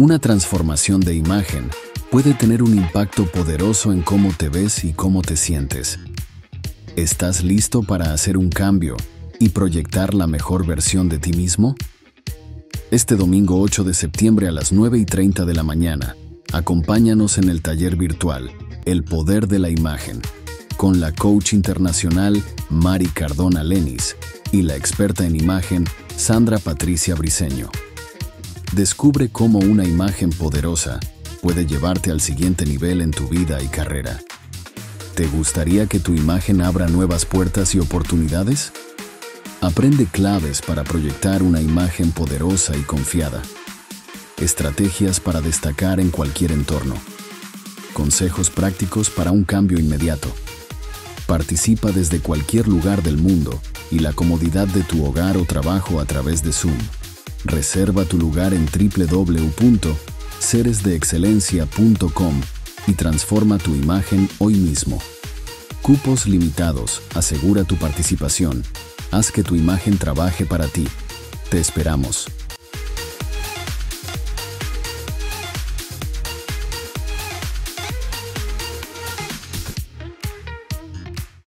Una transformación de imagen puede tener un impacto poderoso en cómo te ves y cómo te sientes. ¿Estás listo para hacer un cambio y proyectar la mejor versión de ti mismo? Este domingo 8 de septiembre a las 9:30 de la mañana, acompáñanos en el taller virtual El Poder de la Imagen, con la coach internacional Mary Cardona Lenis y la experta en imagen Sandra Patricia Briceño. Descubre cómo una imagen poderosa puede llevarte al siguiente nivel en tu vida y carrera. ¿Te gustaría que tu imagen abra nuevas puertas y oportunidades? Aprende claves para proyectar una imagen poderosa y confiada. Estrategias para destacar en cualquier entorno. Consejos prácticos para un cambio inmediato. Participa desde cualquier lugar del mundo y la comodidad de tu hogar o trabajo a través de Zoom. Reserva tu lugar en www.seresdeexcelencia.com y transforma tu imagen hoy mismo. Cupos limitados, asegura tu participación. Haz que tu imagen trabaje para ti. Te esperamos.